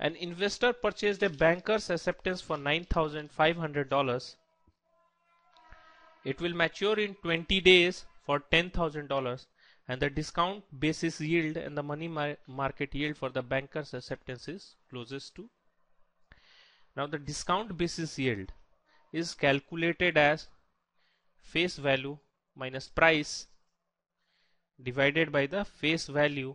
An investor purchased a banker's acceptance for $9,500. It will mature in 20 days for $10,000, and the discount basis yield and the money market yield for the banker's acceptance is closest to. Now the discount basis yield is calculated as face value minus price divided by the face value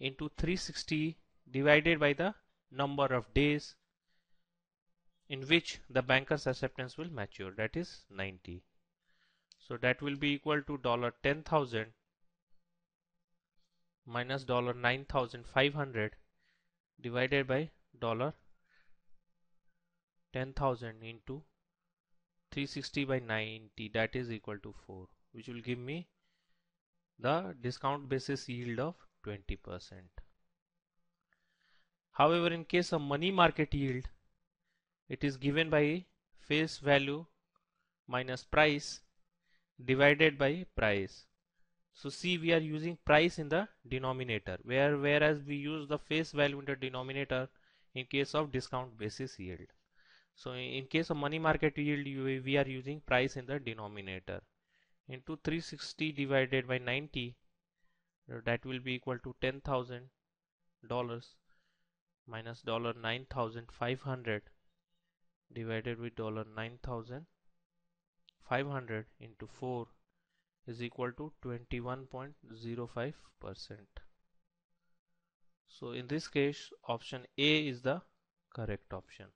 into 360 divided by the number of days in which the banker's acceptance will mature, that is 90. So that will be equal to $10,000 minus $9,500 divided by $10,000 into 360 by 90, that is equal to 4, which will give me the discount basis yield of 20%. However, in case of money market yield, it is given by face value minus price divided by price. So see, we are using price in the denominator, whereas we use the face value in the denominator in case of discount basis yield. So in case of money market yield, we are using price in the denominator into 360 divided by 90, that will be equal to $10,000 minus $9,500 divided with $9,500 into 4 is equal to 21.05%. So in this case, option A is the correct option.